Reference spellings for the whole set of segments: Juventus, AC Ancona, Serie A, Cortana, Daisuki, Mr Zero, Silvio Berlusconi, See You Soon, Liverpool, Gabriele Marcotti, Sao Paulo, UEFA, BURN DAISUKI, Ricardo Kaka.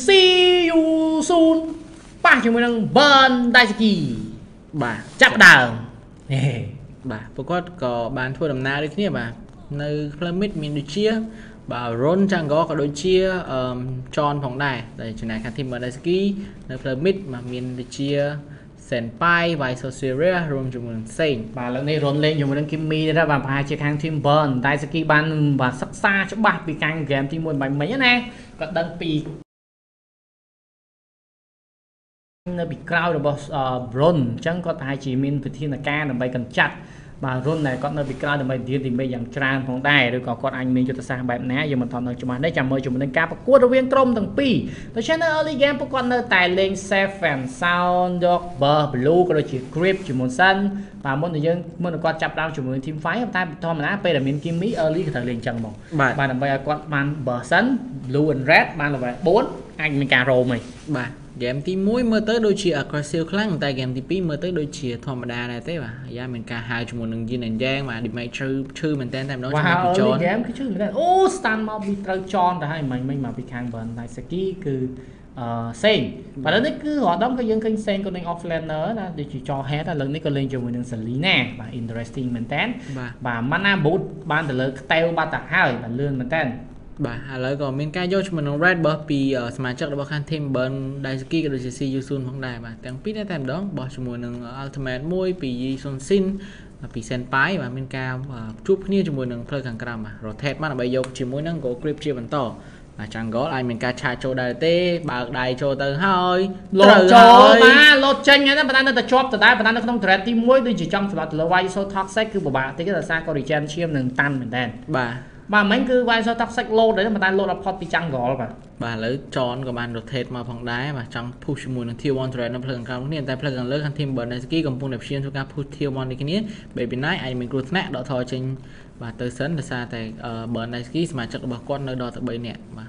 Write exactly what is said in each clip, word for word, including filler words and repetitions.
See You Soon, ba chúng mình đang Burn Daisuki. Bà chắp đào. Bà có có bàn thua đầm na đấy chứ nhỉ bà. Nơi Climate mình được chia. Bà Ron chẳng có có đối chia tròn phòng này. Đây chỗ này khá thêm Burn Daisuki. Nơi Climate mà mình được chia. Senpai và Sosuria Ron chúng mình xem. Bà lần này Ron lên chúng mình đang kiếm mi ra bà hai chiếc hàng thêm Burn Daisuki ban và sắp xa chỗ bà vì càng game thì muốn bánh mấy nè. Còn đơn pì nó bị crowd rồi uh, Ron chẳng có tài chỉ mình phải thiên là ca là bay cần chặt mà Ron này con nó bị crowd rồi bay thì mình dạng tràn phòng đài rồi còn con anh mình cho ta sang bài né giờ mình thằng thằng chúng mình đấy chạm mời chúng mình lên ca và cua đầu viên trong thằng pi tới channel early game của con nơi tài lên safe and sound dog blue có đôi chỉ grip chỉ muốn sân và muốn người dân muốn con chặt đau chúng mình team phái hôm ta thôi mà áp đây là miền kim mỹ early thời liền chẳng một bài là bây con man bờ sân blue and red ban là bài bốn anh mình cà rồ mày bài game tí mũi mơ tới đôi chia coi siêu khăn tại game tí mơ tới đôi chia thòm đà này thế mà ra mình cả hai chung một đường dây nền giang mà đi mấy trừ trừ mình tên làm đó wow, cho game cái chữ mình ô stand mau bị trâu tròn là hai mình mình mà bị khang bẩn tại ski cứ sen và đó đấy cứ họ đóng cái dân kênh sen còn đang offline nữa là để chỉ cho hết là lần đấy còn lên cho mình đường xử lý nè và interesting mình tên và mana bút ban từ lớn teo ba tạc hai và lươn mình tên bà à, lời còn mình ca cho mình red bởi vì ở mà chắc là bao khăn thêm Burn Daisuki rồi See You Soon không đài mà tiếng pít thêm đó bỏ cho mình ultimate môi vì son xin vì senpai và mình ca chụp như cho mình đừng phơi càng cam mà rồi thép mà là bây giờ chỉ muốn năng cổ clip chia bắn tỏ là chẳng có ai mình ca trà cho đại tê bạc đại cho từ hơi lột cho mà lột chân nhé bạn đang tập chop từ đây bạn đang không thread tim môi tôi chỉ trong sự là quay số toxic cứ của bà thế là sao có đi chém chiêm đừng tan mình đèn bà bà mấy cứ vai sao tóc sách lô đấy mà ta lô là hot bị trăng gõ bà bà lấy tròn của bạn đột thệt mà phòng đá mà trong push mùi nó thiêu one thread nó phần cao nên tại phần lớn hàng team Burn Daisuki cầm phun đẹp xuyên cho các push thiêu one đi cái nít baby night anh mình cứ snack đỏ thò trên và tới sớm là xa tại Burn Daisuki mà chắc bà con nơi đó tại bấy nè mà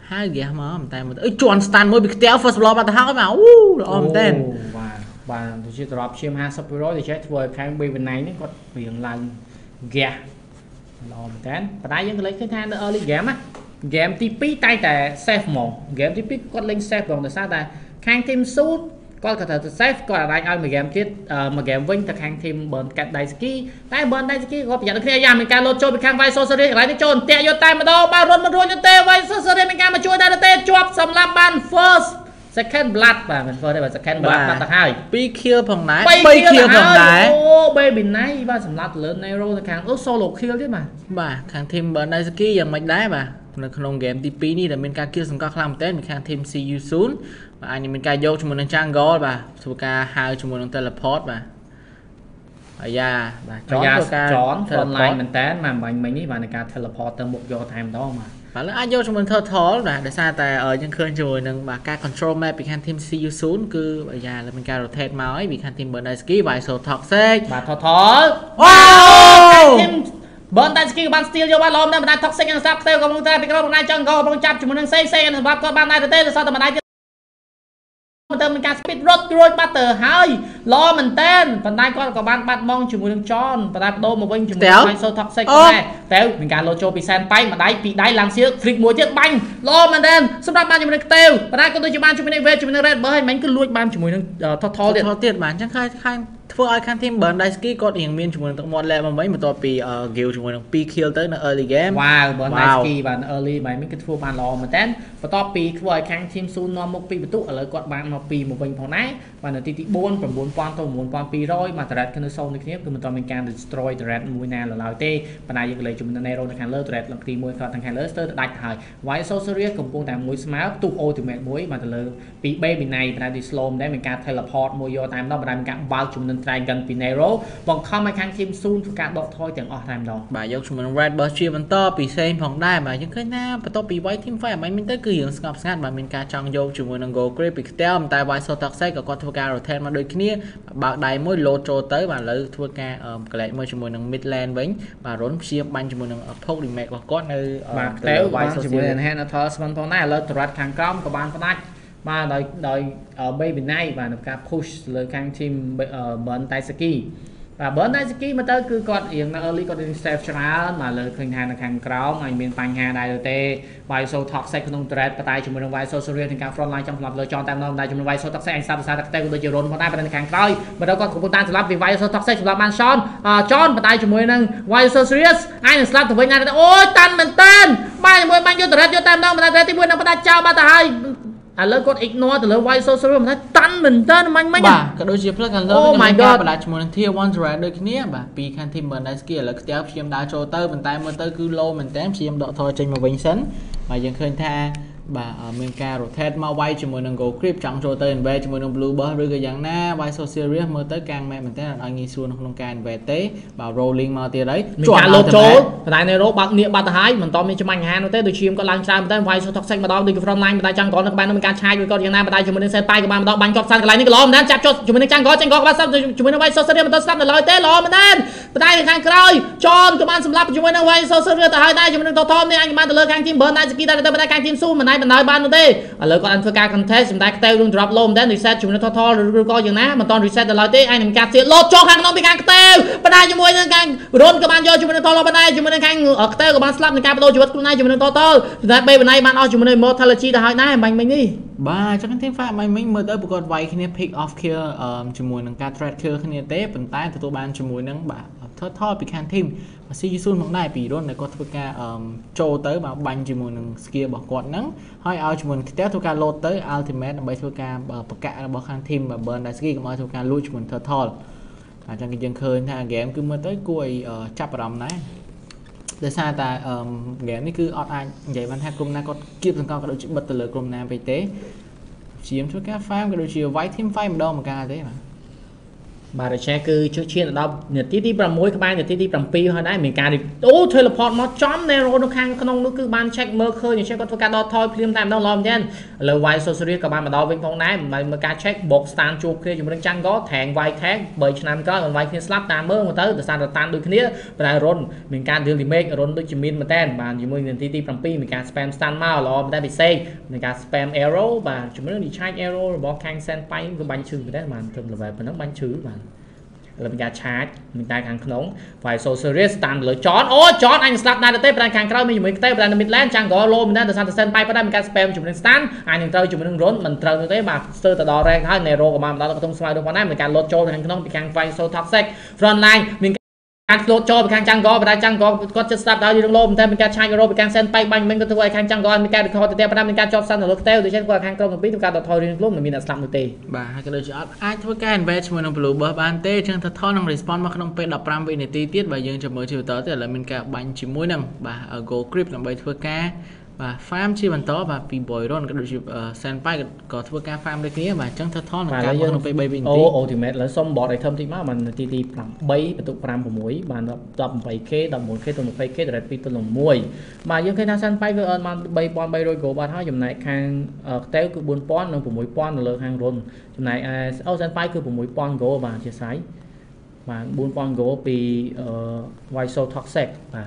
hai ghé mà mà tay một tròn stand mới bị téo first block mà ta háo mà u là om tên và và tôi chỉ drop chim ha sắp rồi thì chết với cái baby này nó có biển lành ghé lòm tên và tại những lấy cái thang nó lên game á game tê pê tay tè save một game tê pê con lên save vòng là sao ta khang thêm sút con có thể save còn lại ai mà game chết mà game vinh thật khang thêm Burn Daisuki tay Burn Daisuki góp nhận được cái nhà mình ca lô cho bị khang vai số số đi lại cái tròn tè vô tay mà đâu ba run mà run cho tè vai số số đi mình ca mà chui ra tè chụp xong làm ban first second blood và mình first đây là second blood và tạc hai pi kill phòng nái pi kill phòng nái ô baby nái ba sầm lát lớn này rồi càng ước solo kill chứ mà bà càng thêm Burn Daisuki dạng mạch đá bà không game tê pê này là mình ca kill xong các làm tết mình càng thêm See You Soon và anh mình ca vô cho mình trang gõ bà số ca hai cho mình teleport bà bây giờ bà chọn online mình tết mà mình mình nghĩ bà này ca teleport từ một giờ time đó mà và là ai vô cho mình thơ thó là để xa tại ở những khơi rồi nâng bà ca control map bị khăn thêm See You Soon cứ bây giờ là mình ca rồi thẹt máu bị khăn thêm Burn Daisuki vài số thọt xếch bà thọ thó wow Burn Daisuki ban steal vô ba lom đây mà ta thọt xếch sắp theo không muốn ta bị cái này chẳng có bóng chặt chúng mình đang xây xây và con ban này tới sao tầm này mình ca speed road rồi bắt tờ hai lo mình tên phần tay con có ban bắt mong chỉ muốn tròn và đô một bên chỉ muốn sâu thọc xanh này téo mình cả lô cho bị sen bay mà đáy bị đáy làm xiếc phịch múa chiếc banh lo mình tên xong ra ban cho mình tiêu và đây con tôi chỉ ban cho mình về cho mình red bởi mình cứ lui ban chỉ muốn thọt thọt điện thọt điện bán chẳng khai khai thưa ai khăn thêm Burn Daisuki có hiện miên chúng mình tập một lẹ mà mấy một tòa pì guild chúng mình đang pì kill tới là early game wow Burn Daisuki và early mấy mấy cái thua bàn lò mà tên và tòa pì thua ai khăn thêm Sun non một pì một tụ ở lời quạt bạn một pì một bình phòng nãy và nó tí tí bốn và bốn quan tôi muốn quan pì rồi mà thread cái nó sâu này kia từ một tòa mình can destroy thread mùi nào là lao tê và này những lời chúng mình này rồi thằng lơ thread làm tí mùi còn thằng lơ tơ đặt thời vài số series cùng cùng tạm mùi smart tụ ô từ mẹ mối mà từ lơ pì b bên này và đi slow đấy mình can teleport mùi vô time đó và mình can bao chúng mình trai gần pin nero còn không ai khang thêm Sun thuộc cả độ thôi chẳng ở làm đâu bà dốc mình red bar chia bắn to vì xem phòng đai mà những cái na và to vì white team phải mấy mình tới cứ hưởng ngọc sát mà mình cả trong vô chúng mình đang go creepy tell tại vai sau tạc say cả con thua cả rồi thêm mà đôi kia bạn đầy mỗi lô trô tới mà lấy thua cả cái lại mới chúng mình đang midland bánh và rốn chia banh chúng mình đang phô đi mẹ và con nơi mà téo vai sau chúng mình hand thơ sân phòng này là trat hàng công của bạn con này mà đợi đợi ở bên này và nó ca push lên khang team Burn Daisuki và bớn Daisuki mà tới cứ còn yên là early còn mà lời khuyên hàng là hàng kéo mà miền Tây hàng đại đầu tê vài số thọc xe không trệt và tại chúng mình vài số số riêng hàng frontline trong lập lời chọn tam long tại chúng mình vài số thọc xe anh sao sao thọc xe của tôi chiều rôn mà tay bên hàng coi mà đâu còn của chúng ta sẽ làm vì vài số thọc xe chúng ta mang son chọn và tại chúng mình đang vài số serious ai là slap với ngay ôi tan mình tan bay mười mang vô trệt vô tam long mà tay tiếp buôn đang ta chào ba ta hai à lỡ con ignore từ lỡ vài số số riêng mà tan mình tan mạnh mạnh bà cái đôi chiếc plug hàng lỡ mình ra và lại chúng mình thiêu one trệt đôi kia bà vì khăn thêm mình Daisuki là tiếp chiếm đá trâu tơ mình tay mình tơ cứ lô mình tém chiếm độ thôi trên một bình sấn mà dần khơi tha bà ở miền ca rồi thét mau bay chúng mình đang go clip trong trâu tơ về chúng mình đang blue bird rồi cái dạng na vài số series mới tới càng mẹ mình thấy là anh nghi xuân không càng về tế bảo rolling mau tia đấy chuẩn lô trâu tại này rốt bạc niệm ba thái mình to mình cho mạnh hàng nó tới đôi chiếm có lan xa mình tới vài số thọc xanh mà to đôi cái frontline mình tay trăng có nó bạn nó mình càng sai với con dạng na mà tay chúng mình đang xe tay của bạn to bánh cọp sang cái này cái lò mình đang chặt cho chúng mình đang trăng có trăng có ba sắp chúng mình đang vài số series mình tới sắp là lòi té lò mình đang tay mình càng cày chọn các bạn xem lắp chúng mình đang vài số series tới hai tay chúng mình đang to thom nên anh bạn từ lơ càng team burn Daisuki ta tới bên càng team zoom mình nói ban luôn đi, lời con anh phơi ca contest, chúng ta teo luôn drop lôm, đến reset chúng nó thò thò rồi coi chừng ná, mà toàn reset là lời tí, anh làm ca xịt lột cho khang nó bị càng teo, bên đây chúng mình đang càng run các bạn vô chúng mình đang thò lô bên đây chúng mình đang càng ở teo các bạn slap đang ca bên đôi chúng mình nay chúng mình đang thò chúng ta bên này bạn o chúng mình một mortality là hỏi nãy mình mình đi, ba chắc thêm pha mình mình mới tới một con vay khi này pick off kia, chúng mình đang ca thread kia khi này té, bên tai tụi bạn chúng mình đang bả thò thò bị càng thêm, và See You Soon hôm nay bị run này con phơi ca trâu tới bảo banh chúng mình đang skill bảo quạt nắng hỏi ao chúng mình tiếp thu ca lột tới ultimate là bây thu ca bật cả bỏ khang thêm và burn Daisuki cũng thu ca lui chúng mình thở thò à trong cái chân khơi tha game cứ mới tới cuối chập rầm này để xa ta game này cứ online vậy bạn ha cùng na có kịp từng con cái đội chữ bật từ lửa cùng nam về tế chiếm số các farm cái đội chiều váy thêm phai một đo một ca thế mà bà để che cứ cho chia là đâu nhiệt tí tí bằng mũi các bạn nhiệt tí tí bằng pi hồi nãy mình cài được ô teleport nó chấm nè rồi nó khang không nó cứ ban check mơ khơi như check con cá đo thôi phim tam đâu lòm trên lời vài social các bạn mà đo bên phong nãy mà mà cá check bột sàn chuột kia chúng mình chăng có thẹn vài tháng bởi năm có còn vài khi slap tam mới mà tới từ sàn được tan đôi khi nữa và rồi mình cài được thì make rồi đôi chim min mà tên bạn chúng mình nhiệt tí tí bằng pi mình cài spam stand mau lòm đã bị say mình cài spam arrow và chúng mình đi check arrow bỏ khang send pay cái bánh chưng mà tên bạn thường là về nó bánh chưng mà là mình đã chát mình đang càng nóng phải so serious tan lửa chót ôi chót anh slap này tới đang càng cao mình mình tới đang midland chẳng có lô mình đang từ sân từ sân bay bắt đang mình càng spam chụp lên stand anh đang chơi chụp lên rốn mình trâu tới bà sơ từ đó ra hai nero của bạn đó là thông xoay được con này mình càng lột trôi càng nóng bị càng phải so top sec frontline mình càng lột trôi bị càng chẳng có và chẳng có có chất slap đó đi lô mình thêm mình càng chạy rồi bị càng sân bay bằng mình có thứ ai càng chẳng có mình càng được thôi từ đây mình càng chop sân được teo từ trên qua càng không biết càng được thôi riêng lúc mình đã slap được tì bà hai cái đôi chữ ai thôi cái investment nó blue bờ bàn tê chẳng thật thon response mà không phải đập ram về này tí tiết và dương cho mới chiều tới thì là mình càng bánh chỉ mỗi năm bà ở go grip làm bài thua ca và farm chi bàn to và vì bồi đó cái đội chữ sandbag có thua ca farm đấy kia và chẳng thật thon là càng không phải bay bình tí ô thì mẹ là xong bỏ đại thâm thì má mình tì tì làm bay và tụ ram của mũi bàn đập bảy k đập một k tụ một k rồi tì tụ làm mui mà dương khi nào sandbag với ơn mà bay pon bay rồi cổ bàn hai dòng này càng téo cứ buôn pon nó của mũi pon là hàng run dòng này ô sandbag cứ của mũi pon cổ và chia sái và buôn pon cổ vì vài số toxic và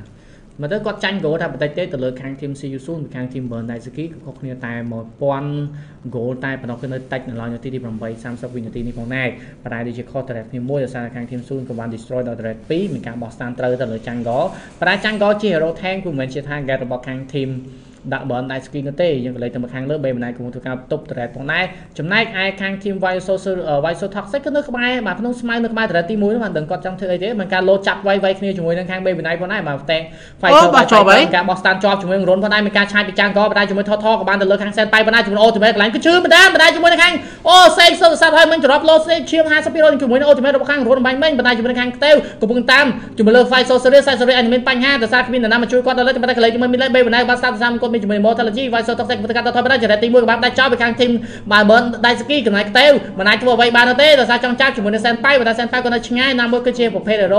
mà tới có tranh gỗ ta bật tới từ lượt khang team See You Soon khang team burn Daisuki có khnia tai một pon gỗ tai và nó cái nơi tách là như tí đi bằng bay Samsung Win tí này con này và đây đi chơi call thread thì mua là sang khang team Soon của bạn destroy the thread tí mình cả bỏ stand trơ từ lượt tranh gỗ và đây tranh gỗ chỉ hero tank của mình chỉ thang gạt bỏ khang team đặt burn Daisuki nó tê nhưng lấy từ một khang lớp bên này cũng thuộc cao top thread con này chấm này ai khang team vai social ở vai số thật sách cái nước không ai mà không smile nước mai thread tí muối mà đừng có trong thế thế mình cả lô chặt vai vai kia chúng mình đang khang bên này con này mà tank phải cho bạn cho vậy cả boss tan cho chúng mình rốn vào đây mình ca chai bị trang có vào đây chúng mình thò thò của bạn từ lơ khang sen tay vào đây chúng mình ô chúng mình lại cứ chư mình đam vào đây chúng mình khang ô sen sơn sát hơi mình drop low sen chiêm hai sắp rồi chúng mình ô chúng mình đập khang rốn bánh mình vào đây chúng mình khang teo cùng bưng tam chúng mình lơ fight so serious sai serious anh mình bánh ha từ xa mình là năm mà chui qua đó chúng mình lấy chúng mình lấy bên này boss tan sam con mình chúng mình mortality vai so toxic mình ca thôi vào đây team của bạn đây cho bị khang team mà burn Daisuki cùng này teo mà này thua vậy ba nó tê từ xa trong chat chúng mình sen tay vào đây sen tay con nó ngay năm mươi cơ chế của hero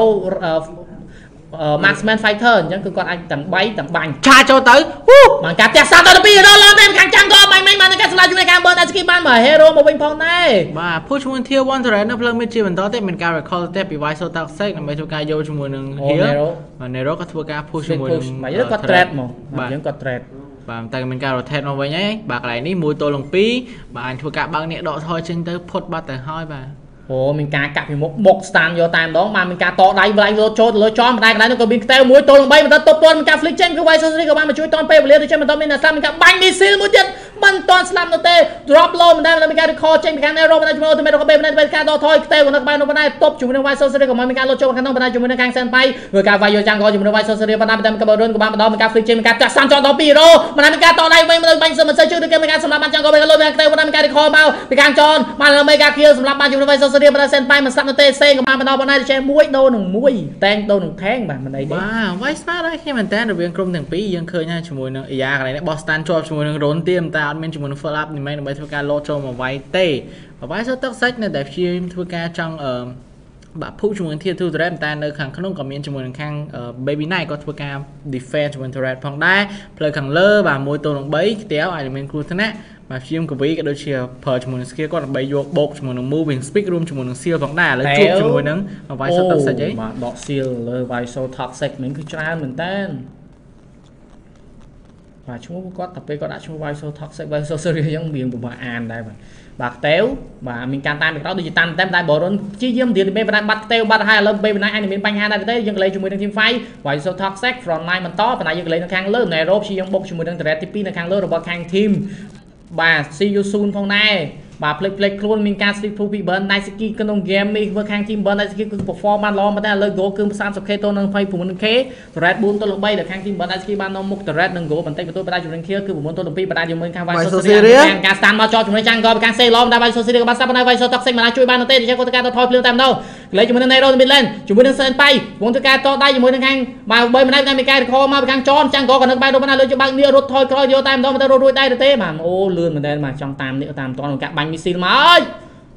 Uh, Maxman Fighter nhưng cứ còn anh tầng bay tầng bành cha cho tới bằng cá tép sao tới bây giờ đó lo em càng chăng coi mạnh mạnh mà nó cái slide chúng này càng bớt Daisuki ban mở hero một bên phong này mà push one tier one rồi nó plug mid chia mình to tép mình cao recall tép bị vai so tao sec làm mấy chỗ cao vô chúng mình đừng hiểu mà nero có thua ca push chúng mình mà rất có threat mà mà vẫn có threat và tại mình cao rồi threat nó vậy nhé bạc lại ní mùi tô lồng pi mà anh thua cả bằng nhẹ độ thôi trên tới phốt ba tới hơi và Ồ, mình ca cặp một một stand vô time đó mà mình ca to đáy lại vô cho lựa chọn tay cái nó có bên teo mũi tôi đồng bay mình ta top luôn mình ca flick trên cái quay sân đi các bạn mà chui toàn pay và liên được trên mình top mình là sao mình ca banh đi xin mũi chân mình toàn slam nó tê drop low mình đây là mình ca record trên cái này rồi mình ta chúng tôi bên này bên ca đó thôi teo của nó bay nó bên này top chúng mình quay sân đi các bạn mình ca lựa chọn khán thông bên này chúng mình đang sang bay người ca vai vô trang gọi chúng mình quay sân đi bên này mình ca bờ đơn của bạn đó mình ca flick trên mình ca chặt sang cho đó piro mình mình ca to đáy vậy mình banh sân mình sẽ chưa được cái mình ca slam ban trang gọi bên lôi bên teo của mình ca record bao mình ca chọn mà là mega kia slam ban chúng mình quay sân đi bên senpai mình sắp nó tê xê của bạn mình đó bên này cho em muối đô nùng muối tan đô nùng tháng bạn mình đây đi wow vai smart đấy khi mình tan được viên crom thằng pí dân khơi nha chúng mình nó ia cái này boss tan cho chúng mình rốn tiêm ta admin chúng mình follow up thì mấy nó mới thua ca lô cho mà vai tê và vai số tóc sách này để chia thua ca trong ở bạn phụ chúng mình thiên thu thread ta nơi khẳng không có miễn chúng mình khang baby này có thua ca defense chúng mình thread phong đá play khẳng lơ và môi tô nùng bấy téo ai mình cua thế nè mà phim của quý cái đôi chia phở cho mình kia còn bày vô bột cho mình moving speak room cho mình siêu bóng đà lấy chụp cho mình nắng và vai số toxic ấy mà đọt siêu lời vai số toxic mình cứ tra mình tên và chúng có tập cái có đã chúng vai số toxic vai số series giống miệng của bà an đây mà bạc téo và mình can tan được đó thì tan tem tay bỏ luôn chi diêm thì bên bạn bắt téo bắt hai lớp bên này anh bên banh hai đây tới dừng lấy chúng mình đang team fight vai số toxic from line mình to và này dừng lấy nó khang lớn này rốt chi giống bột chúng mình đang thread tê pê nó khang lớn rồi bỏ khang team và See You Soon phong nay và play play luôn mình can sleep through Burn Daisuki trong game mình vừa khang team Burn Daisuki cứ performance lo mà ta lời gỗ cứ ba mươi k tôi đang phải bốn mươi k red bốn tôi lục bay được khang team Burn Daisuki ban nó mục red đừng gỗ bản tay của tôi bắt chúng lên kia cứ bốn tôi lục bay bắt chúng mình khang vai số series can stand mà cho chúng lên trang coi can say lo mà vai số series các bạn vai số tóc xanh mà chui ban nó tên thì chắc cô ta thôi lương tam đâu lấy chúng mình này rồi mình lên chúng mình đang sân bay muốn tôi ca to tay chúng mình khang mà bây mình đây mình ca kho mà khang tròn trang gỗ còn nó bay đâu ban lên cho bạn nia rút thôi coi vô tam đó mà ta rồi tay được thế mà ô lươn mình đây mà trong tam nữa tam toàn cả mình xin mà ơi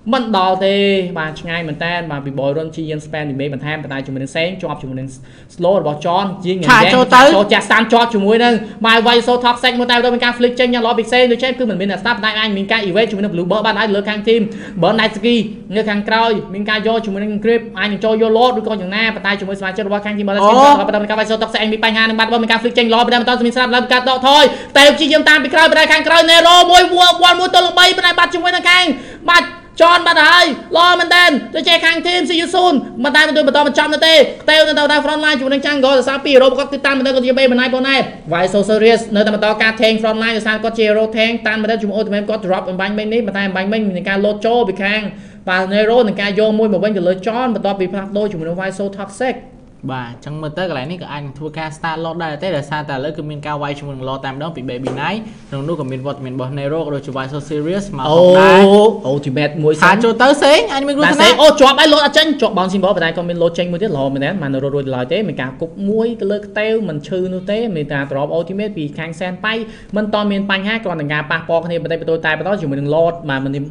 mình đào thì bà ngay mình tên mà bị bồi run chi dân spam thì mấy mình tham tại chúng mình sáng cho học chúng mình slow bỏ tròn chia ngày cho tới cho chặt san cho chúng mình nên mai vay số thóc xanh một tay đâu mình ca flick trên nhà lò bị xe được cứ mình bên là stop anh mình ca event chúng mình blue bỡ ban ai lừa khang team Burn Daisuki như khang cray mình ca do chúng mình grip ai mình cho vô lót đôi con chẳng na và tay chúng mình xoay cho qua khang team Burn Daisuki và mình ca vay số thóc xanh anh bị bay ngang bắt mình ca flick trên lò bên đây mình stop làm ca đó thôi tèo chi dân tam bị cray bên đây khang cray nero môi qua môi tôi bay bên đây bắt chúng mình đang khang bắt chọn bạn ơi lo mình tên tôi che khang team See You Soon mà tay mình tôi mà to một trăm nữa tê teo từ đầu frontline chúng đang trang gọi sao piro có cái tan mình đây có gì bên này bên này vài số series nơi ta mà to ca thang frontline rồi sao có zero thang tan mình đây chúng tôi có drop bánh bên này mà tay bánh bên mình ca lô cho bị khang và nero này ca vô môi một bên từ lối chọn mà to bị phạt đôi chúng mình vài số toxic và chẳng mơ tới cái này các anh thua ca star lót đây tết là sao ta lấy cái mình cao quay chúng mình lo tam đó bị baby night rồi nuôi của mình vọt mình bỏ nero rồi chụp vài số series mà oh ultimate muối sáng cho tới sáng anh mình luôn thế này oh chọn ai lót tranh chọn bóng xin bỏ vào đây còn mình lót tranh mới tiết lò mình đấy mà rồi rồi lại thế mình cả cục muối cái lơ teo mình chư nó thế mình ta drop ultimate vì khang sen bay mình to miền bay ha còn là nhà ba po này bên đây tôi tay bên đó chúng mình lót mà mình tìm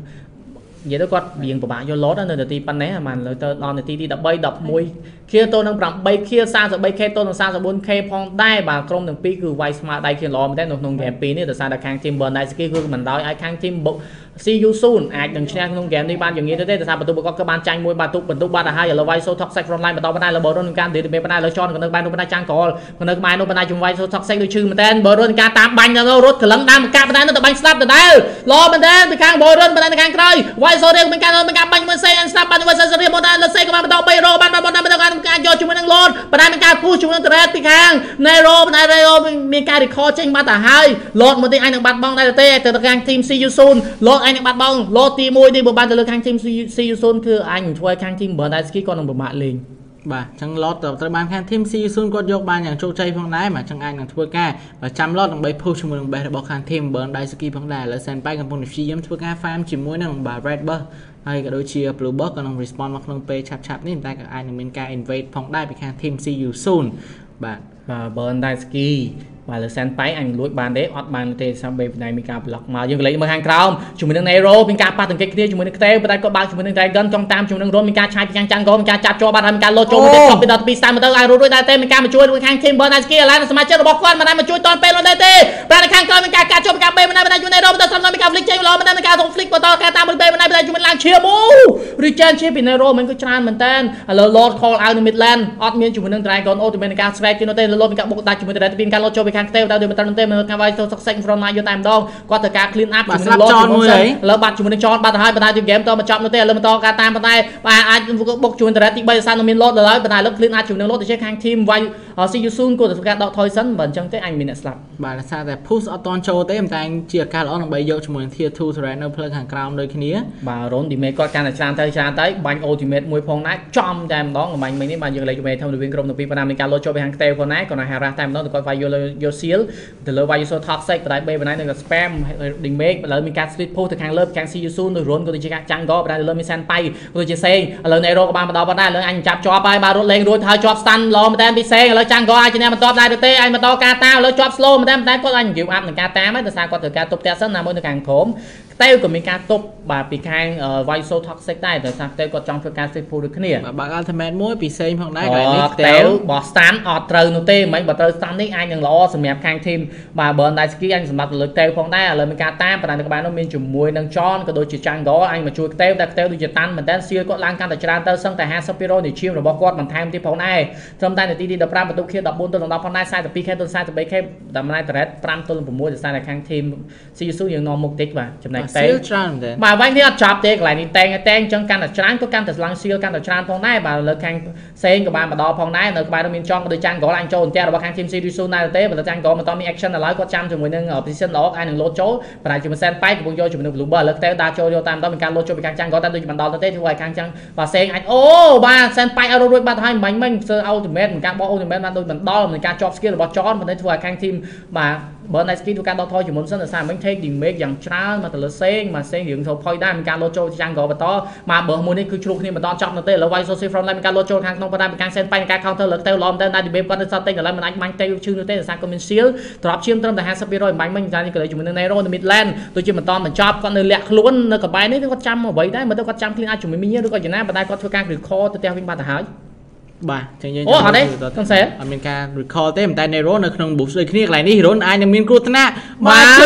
vậy đó con biển của bạn vô lót đó nên là ti pan né mà lời tơ đòn thì ti đập bay đập môi kia tôi đang cầm bay kia xa rồi bay kia tôi đang xa rồi bốn kia phong đai và trong đường pi cứ vai smart đây kia lò mình thấy nồng nồng game pi này từ xa đặt hàng team Burn Daisuki cứ mình nói ai khang team bộ See You Soon ai đừng chơi nồng game đi ban giống như thế đây từ xa mà tôi có các bạn tranh môi bà tôi mình tôi ba là hai giờ là vai số thóc sách online mà tao bên này là bờ đôn can thì bên này là chọn còn bên bên này trang cò còn bên này bên này chúng vai số thóc sách được chư mình tên bờ đôn ca tám banh rồi rút thử lấn đam một ca bên này nó banh slap từ đây lò mình tên từ khang bờ đôn bên này khang cay vai số đây mình ca mình ca banh mình say slap banh mình say rồi bên này là say các bạn tao bay rồi bên bên bên này ca cho chúng đang lột và đây mình ca phu chúng đang thread thì khang nero bên đây nero mình ca record trên ba tả hai lột một tí anh đang bắt bóng đây là tê từ khang team See You Soon lột anh đang bắt bóng lột tí môi đi bộ ban từ khang team See You Soon thưa anh thôi khang team Burn Daisuki con đồng bộ mạng liền và chẳng lót từ từ ban khang team See You Soon con dọc ban nhàng châu chay phong nái mà chẳng anh đang thua ca và chăm lót đồng bấy phu chúng mình đồng bấy bỏ khang team Burn Daisuki phong đài là senpai cầm phong được chi giống thua ca farm chỉ mối năng bà red bird hay cả đôi chia Bluebird còn respond hoặc nông pay chạp chạp nên ta cả ai nâng bên ca invade phòng đai bị khang team See You Soon bạn và Burn Daisuki và là senpai anh lối bàn đấy hot bàn thế sang bên này mình cả block mà dừng lấy một hàng crown chúng mình đang nero mình cả ba từng cái kia chúng mình đang teo bên đây có ba chúng mình đang dragon trong tam chúng mình đang roll mình cả chai chang chang có mình cả chặt cho ba thằng mình cả lô cho mình để cọp bên đó bị sao mà tao ai rồi rồi đây mình cả mà chui khang team Burn Daisuki là nó smash chếtរបស់គាត់មកđây mà chui toàn pay luôn đây tê bạn đang khang crown mình cả cả cho mình cả bên này bên này chúng nero tao xong nó mình cả flick chạy lo mình đang cả thùng flick tao cả tam bên bên này bên đây chúng mình lang chia mu return chip nero mình cứ tràn mình tên lord call out midland hot miền chúng mình đang dragon ultimate mình cả swag cho nó tên lô mình cả bộ đá chúng mình đang pin cả lô cho khang teo tao được tao teo mà cam vai sâu sắc xanh from my time dong qua thời ca clean up chúng nó chọn môi đấy lỡ bạt chúng nó chọn bạt hai bạt hai game to mà chọn nó teo lỡ mà to ca tam bạt hai và ai cũng bộc chúng internet bây giờ sao nó miên lót rồi bạt hai lỡ clean up chúng nó lót để chơi khang team vai See You Soon của thời ca đọ thôi sẵn vẫn trong cái anh mình slap bài là sao để push auton show tới em ta anh chia ca lỡ nó bây giờ chúng mình thiệt thu rồi nó plug hàng cam đôi khi nhé bà rốn thì mấy con ca là tràn tới tràn tới bánh ultimate mùi phong nát chom tam đó của mình mình đi bàn dừng lại chúng mày theo đội viên trong đội viên Panam Nica lôi cho về hàng teo con nát còn là Hara tam đó coi vai vô xíu từ lỡ vai vô toxic và đại bê bên này là spam đỉnh mê lỡ mình cắt street post từ hàng lớp càng See You Soon rồi rốn của tôi chỉ cắt trắng đó và lỡ mình săn pay tôi chỉ xe lỡ này rồi các bạn bắt đầu bắt đầu lỡ anh chạm cho bay ba rút lên rồi thay cho stun lo mà tam bị xe lỡ trắng có ai cho nên mà to này được tê anh mà to ca tao lỡ cho slow mà tam tam có anh chịu ăn được ca tám ấy từ sao qua từ ca top te sân là mỗi từ càng khổm teo của mình ca top bà bị khang vai vô toxic đây từ sao teo còn trong từ ca street post được kia bạn ultimate mỗi bị xe hoặc đấy cái teo bỏ stun ở trừ nó tê mấy bỏ trừ stun đấy anh lỡ sầm nhẹp khang team bà Burn Daisuki anh sầm mặt lực teo phong đá lời mình ca tam và này các bạn nó miên chủng muối năng tròn cái đôi chỉ trang đó anh mà chui teo đặt teo đôi chỉ tan mình tan xia có lang can tại tràn tơ sân tại hai sapiro để chiêu rồi bỏ quát bằng tham thì phong này trong tay này tì đi đập ram và tụi kia đập bốn tuần đập phong này sai từ pk tuần sai từ bk đầm này từ red ram tuần của muối từ sai là khang team See You Soon những non mục đích mà chấm này teo mà vang thì ở chập tê lại đi tang tang trong can tại tràn có can tại lang xia can tại tràn phong này và lời khang sen của bạn mà đo phong này lời các bạn nó miên tròn cái đôi trang gõ anh tròn teo đập khang team See You Soon này tê và trang gõ mà to miên action là lái quát trăm rồi ở position đó ai đừng lố chỗ và này chúng mình send pay cũng vô chúng mình lùm bờ lực teo ta cho vô tam đó mình can lố chỗ bị càng trăng có tam đôi mình đòn tới tết thì ngoài càng trăng và sen anh ô ba send pay ở đôi bạn hai mình mình sơ ultimate mình càng bỏ ultimate ban đôi mình đo mình càng chop skill là bỏ chót mình thấy ngoài càng team mà Burn Daisuki tôi càng đo thôi chúng mình sân là sao mình thấy đỉnh mệt dạng trá mà từ lơ sen mà sen dựng thầu phơi đai mình càng lố chỗ trăng có và to mà bờ mùa này cứ chụp này mà đo chop nó tê là vai social from lại mình càng lố chỗ càng không phải mình càng send pay càng counter lực teo lom tê này thì bên quan tới sao tê là mình anh mang tê chư nó tê là sao comment siêu drop chiêm trong là hai sapiro rồi bánh mình ra như cái đấy chúng mình này rồi Midland tôi chỉ mà to mà chop con lẹ luôn nó cả bài đấy có trăm mà vậy đấy mà tôi có trăm khi ai chúng mình nhớ được coi chuyện này mà đây có thua ca được kho tôi theo bên bàn thảo bà chẳng như ở đây con sẽ ở bên ca record tới tay này rồi nó không bục cái này này rồi ai đang miên Cortana mà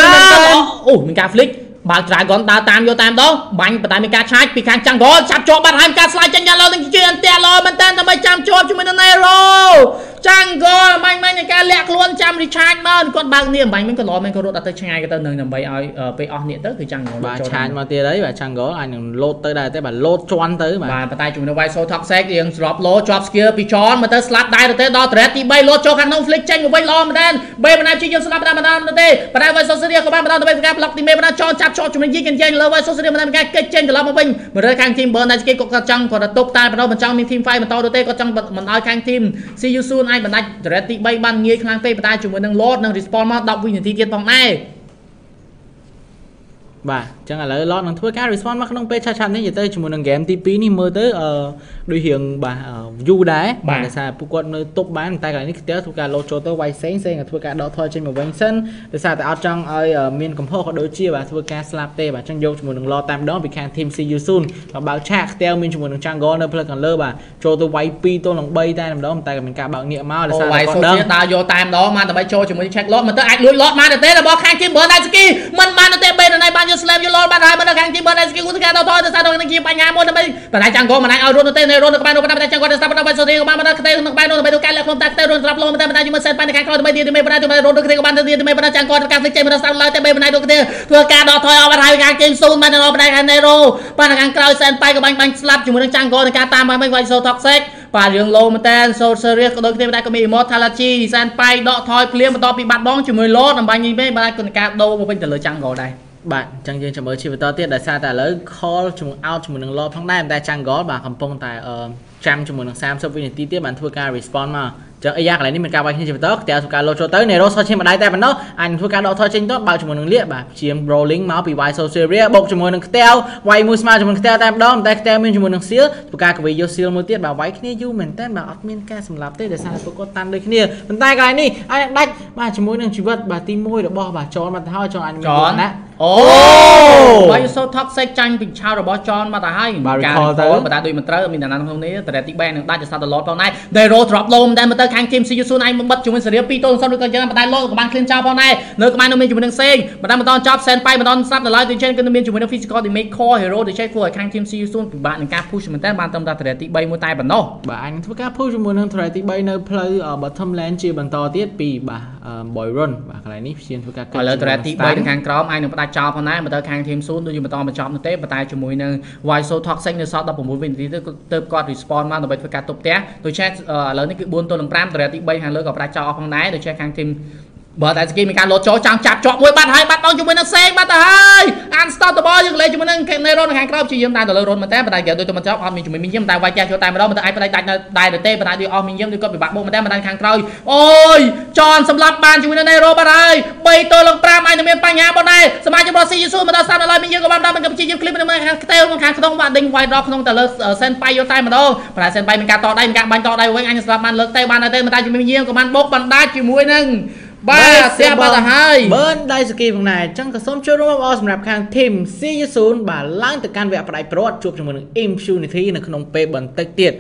ủa mình ca flick bà trái con ta tam vô tam đó bánh và tay mình ca trái bị khang chẳng có chặt cho bạn hai mình ca slide chân nhau lên chuyện tiền rồi mình tên là mấy trăm cho chúng mình này rồi chẳng có bánh bánh này ca lẹt luôn trăm đi trái mà còn bao nhiêu bánh mình còn nói mình có độ đặt tới ngay cái tên này làm vậy ai về on điện tới thì chẳng bà trái mà tia đấy bà chẳng có anh lột tới đây tới bà lột cho ăn tới mà bà tay chúng nó vai số thọc xét riêng drop lô drop kia bị chọn mà tới slap đây rồi tới đo thread thì bay lột cho khang nông flick tranh của bay lo mà đen bay mà này chỉ nhiều slap mà mà đen và đây vai số series của bạn mà đen gặp lọc thì mê mà cho cho chúng mình di chuyển trên level số series mà mình cái trên từ level mình mà rơi khang team Burn Daisuki cũng trong còn là top tai vào bên trong mình team fight mà to đôi tay có trong mình nói khang team See You Soon ai mình đánh Reti bay ban nghe khang tay tay chúng mình đang load đang respawn mà đọc vị trí tiền phòng này và chẳng là lỡ load đang thua cái respawn mà không pê cha chăn thế gì tới chúng mình đang game tê pê ní mơ tới đối hiền bà du đá bà là sao quân nơi top bán tay cái này tiếp thua cả lô cho tới quay sáng xe là thua cả đó thôi trên một ván sân để sao tại trong ở miền cầm hộ có đối chia và thua cả slap tê và trong vô chúng mình đừng lo tam đó vì khang team See You Soon và bảo chạc teo mình chúng mình đừng trang gõ nơi plug còn lơ bà cho tôi quay pi tôi lòng bay tay làm đó tay mình cả bảo nghĩa mau là sao còn đơn ta vô tam đó mà tao bay cho chúng mình check lót mà tới anh lướt lót mà tê là bo khang team Burn Daisuki mình mang tê bên này ban slam vô lót ban hai bên là khang team Burn Daisuki của ta đâu thôi sao đâu kia bay ngang môn nó bay và lại trang gõ mà lại ao rốt nó tê này rốt nó bay nó bắt trang gõ nó sao bài số đi của bạn bắt tay nó bay nó bay đâu cái là không tắt tay rồi drop luôn mà ta chúng mình set ban cái coi bay đi đi mày bắt tụi mày rốt được cái của bạn đi mày bắt trang gõ các cái chơi nó sao lại tay bên này được cái thua ca đó thôi ở hai cái game zone ban nó ban này rồi ban hàng krau sen bay của bạn bạn slap chúng mình trang gõ cái tam mà mày vai số toxic và riêng lô mà tên so series của đôi khi đây có bị immortality sen bay đó thôi clear mà to bị bạn bóng chúng mình lót làm ban như thế bạn còn ca đâu mà mình trả lời trang gõ đây bạn chẳng riêng cho mới chỉ to tiết đại xa tại lỡ call chúng out chúng mình lo phong đai ta trang gõ và cầm phong tại trăm cho mình làm sao sau khi tiếp bạn thua ca respawn mà chờ ai lại mình cao anh trên tớt theo ca lô cho tới này nó so trên mà đai tay nó anh thua ca đó thôi trên tốt bao chúng mình liếc bà chiếm rolling máu bị vai social media bộc chúng mình teo quay mua smart chúng mình teo tay đó tay teo mình chúng mình xíu thua ca của video siêu mới tiết bảo váy kia du mình tên bảo admin ca sầm lạp tê để sao tôi có tan đây kia mình tay cái này anh đánh mà chúng mình đang truy vật bà tim môi đã bỏ bà cho mà thao cho anh mình đó. Oh! Mấy số thất sẽ tranh bình trao rồi bỏ cho mà ta hay mà ta tùy mình tới mình đàn anh không đấy tại tiếng bang ta sao lót vào này để rồi drop luôn đang mà tới khang kim See You Soon anh bắt chúng mình sẽ điệp pito sau được chơi mà ta lót của bạn clean trao vào này nếu các bạn mình chúng mình đang xem mà đang mà đón job send pay mà đón sắp lại từ trên kênh mình chúng mình đang physical thì make call hero để check for khang kim See You Soon bạn đang push mình tới ban tâm ta tại tiếng bang mua tay bản đâu bà anh thưa các push mình đang tại tiếng bang nơi play ở bottom lane chia bàn to tiết pì bà boy run và cái này ní xin thưa các lời tại tiếng bang khang crom anh đang ta chào vào này mà tới khang thêm xuống như mà to mà chọn tết mà tay cho mùi nâng vài số thoát xanh như sau tập của mùi mình thì tôi có respawn mà tôi phải cả tục té tôi check lớn cái buôn tôi làm ram tôi đã bay hàng lớn gặp ra cho con đáy để check hàng thêm bởi tại khi mình càng lột chỗ chẳng chạp chọn mùi bắt hai bắt đó chúng mình nó xem bắt hai unstoppable dừng lấy chúng mình nâng kèm nơi rồi hàng không chỉ dâm tay tôi luôn mà té và tay kiểu tôi tôi mà chọc hôm chúng mình dâm tay vai cha cho tay mà đó mà ai phải đặt tay để tê và tay đi om mình dâm tôi có bị bạc bông mà té mà đang hàng rồi ôi tròn sầm lấp bàn chúng mình nơi rồi bắt hai bay tôi lần pram anh em bay nhà bọn này xem ai chúng nó See You Soon mà đó sao lại mình dâm của bạn đó mình cầm chỉ dâm clip mà hàng tê không hàng không bạn đinh hoài đó không tờ lơ sen bay vô tay mà đâu và lại sen bay mình càng to đây mình càng bay to đây với anh sầm bàn lơ tê bàn này tê mà tay chúng mình dâm của bạn bốc bàn đá chỉ mùi nâng ba xe ba là hai Burn Daisuki vùng này chẳng có sớm chơi đúng không rạp khang team See You Soon bà lãng từ can về ở đại pro chụp cho mình immunity là không bê bẩn tách tiệt.